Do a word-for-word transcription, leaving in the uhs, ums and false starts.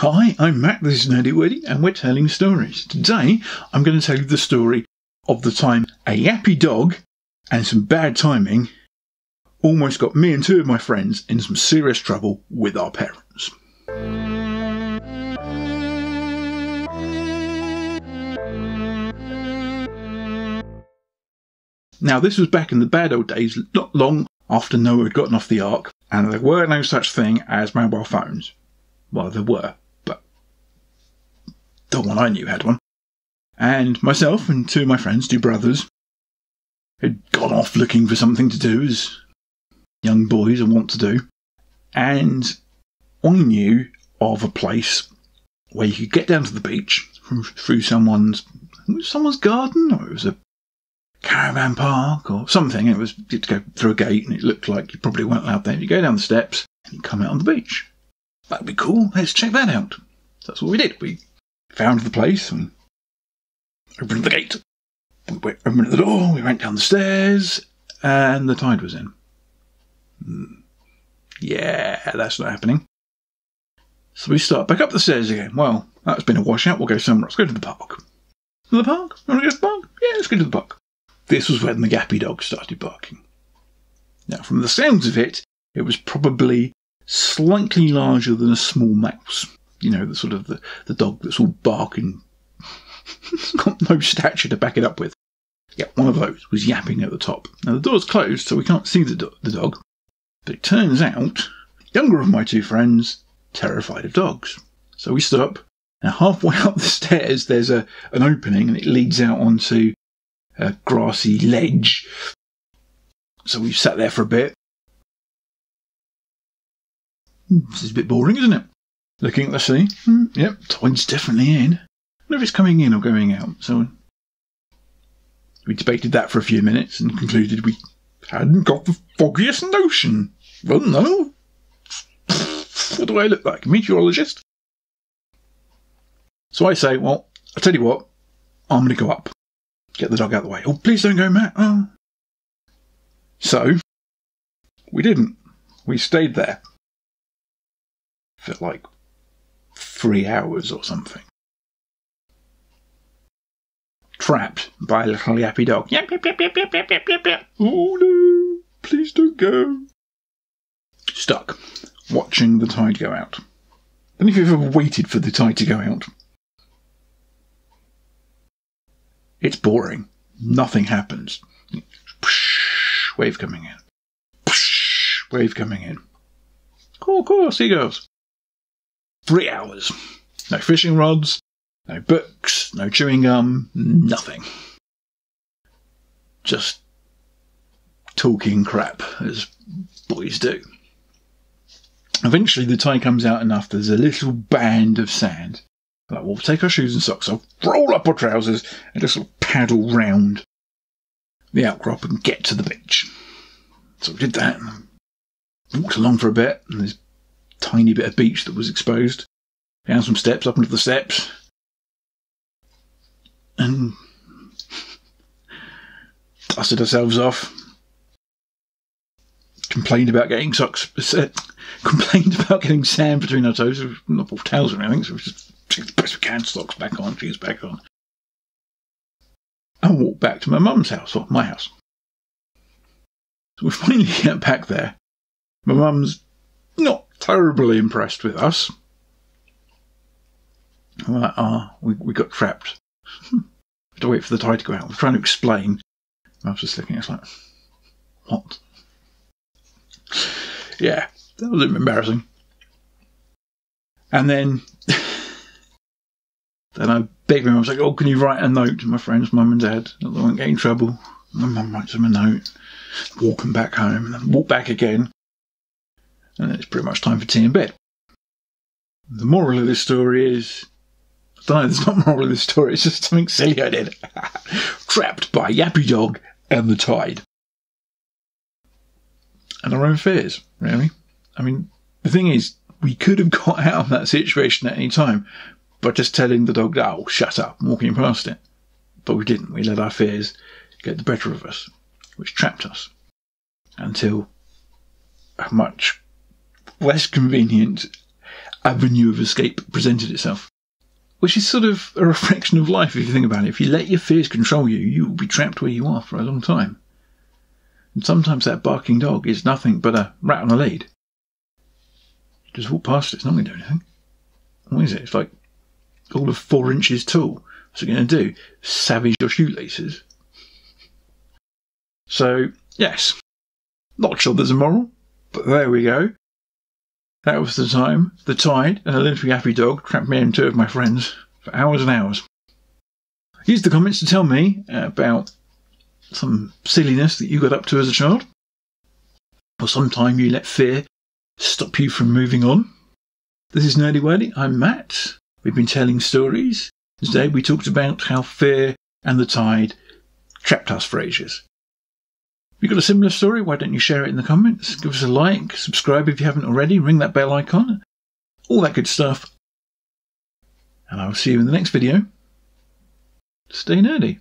Hi, I'm Matt, this is Nerdy Wordy, and we're telling stories. Today, I'm going to tell you the story of the time a yappy dog and some bad timing almost got me and two of my friends in some serious trouble with our parents. Now, this was back in the bad old days, not long after Noah had gotten off the ark, and there were no such thing as mobile phones. Well, there were, but the one I knew had one. And myself and two of my friends, two brothers, had gone off looking for something to do, as young boys are wont to do. And I knew of a place where you could get down to the beach from, through someone's someone's garden, or it was a caravan park or something. It was you'd go through a gate, and it looked like you probably weren't allowed there. You go down the steps, and you come out on the beach. That'd be cool, let's check that out. That's what we did. We found the place and opened the gate. We went, opened the door, we went down the stairs, and the tide was in. Mm. Yeah, that's not happening. So we start back up the stairs again. Well, that's been a washout, we'll go somewhere else. Let's go to the park. To the park? You want to go to the park? Yeah, let's go to the park. This was when the yappy dog started barking. Now, from the sounds of it, it was probably slightly larger than a small mouse. You know, the sort of the, the dog that's all bark and got no stature to back it up with. Yeah, one of those was yapping at the top. Now, the door's closed, so we can't see the, do the dog. But it turns out, younger of my two friends, terrified of dogs. So we stood up, and halfway up the stairs, there's a an opening, and it leads out onto a grassy ledge. So we sat there for a bit. This is a bit boring, isn't it? Looking at the sea. Mm, yep, tide's definitely in. I wonder if it's coming in or going out. So we debated that for a few minutes and concluded we hadn't got the foggiest notion. Well, no. What do I look like? Meteorologist? So I say, well, I'll tell you what. I'm going to go up. Get the dog out of the way. Oh, please don't go, Matt. Oh. So we didn't. We stayed there for like three hours or something. Trapped by a little yappy dog. Yap, yap, yap, yap, yap, yap, yap, yap, yap. Oh no, please don't go. Stuck, watching the tide go out. I don't know if you've ever waited for the tide to go out. It's boring. Nothing happens. Psh, wave coming in. Psh, wave coming in. Cool, cool, seagulls. Three hours. No fishing rods, no books, no chewing gum, nothing. Just talking crap, as boys do. Eventually the tide comes out enough, there's a little band of sand. Like, we'll take our shoes and socks off, roll up our trousers, and just sort of paddle round the outcrop and get to the beach. So we did that, walked along for a bit, and there's tiny bit of beach that was exposed, down some steps, up into the steps, and dusted ourselves off, complained about getting socks, uh, complained about getting sand between our toes, not all towels or anything, so we just took the best we can, socks back on, shoes back on, and walked back to my mum's house, or my house. So we finally get back there, my mum's not terribly impressed with us. I'm like, ah, oh, we, we got trapped. We had to wait for the tide to go out. I was trying to explain. I was just looking at us like, what? Yeah, that was a bit embarrassing. And then, then I begged him. I was like, oh, can you write a note to my friends, mum and dad, that they won't get in trouble? My mum writes them a note, walking back home, and then walk back again. And then it's pretty much time for tea in bed. The moral of this story is, I don't know, there's not moral of this story, it's just something silly I did. Trapped by a yappy dog and the tide. And our own fears, really. I mean, the thing is, we could have got out of that situation at any time by just telling the dog, oh, shut up, and walking past it. But we didn't. We let our fears get the better of us, which trapped us until a much less convenient avenue of escape presented itself. Which is sort of a reflection of life, if you think about it. If you let your fears control you, you will be trapped where you are for a long time. And sometimes that barking dog is nothing but a rat on a lead. Just walk past it, it's not going to do anything. What is it? It's like all of four inches tall. What's it going to do? Savage your shoelaces. So, yes. Not sure there's a moral, but there we go. That was the time, the tide, and a literally happy dog trapped me and two of my friends for hours and hours. Use the comments to tell me about some silliness that you got up to as a child, or sometime you let fear stop you from moving on. This is Nerdy Wordy. I'm Matt. We've been telling stories. Today we talked about how fear and the tide trapped us for ages. If you've got a similar story, why don't you share it in the comments? Give us a like, subscribe if you haven't already, ring that bell icon, all that good stuff. And I'll see you in the next video. Stay nerdy.